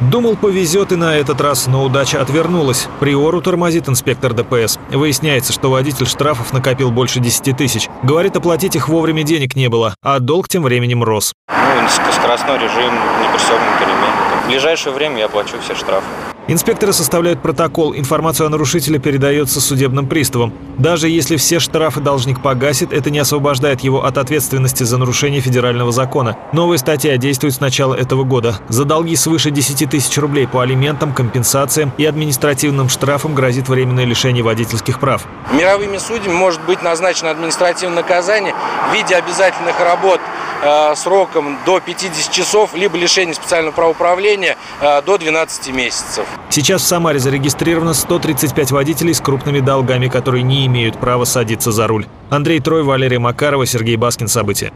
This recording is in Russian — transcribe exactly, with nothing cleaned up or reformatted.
Думал, повезет, и на этот раз, но удача отвернулась. Приору тормозит инспектор ДПС. Выясняется, что водитель штрафов накопил больше десяти тысяч. Говорит, оплатить их вовремя денег не было, а долг тем временем рос. Ну, скоростной режим, не пристегнут ремень. В ближайшее время я оплачу все штрафы. Инспекторы составляют протокол, информация о нарушителе передается судебным приставам. Даже если все штрафы должник погасит, это не освобождает его от ответственности за нарушение федерального закона. Новая статья действует с начала этого года. За долги свыше десяти тысяч рублей по алиментам, компенсациям и административным штрафам грозит временное лишение водительских прав. Мировыми судьями может быть назначено административное наказание в виде обязательных работ э, сроком до пятидесяти часов, либо лишение специального правоуправления э, до двенадцати месяцев. Сейчас в Самаре зарегистрировано сто тридцать пять водителей с крупными долгами, которые не имеют права садиться за руль. Андрей Трой, Валерий Макаров, Сергей Баскин. События.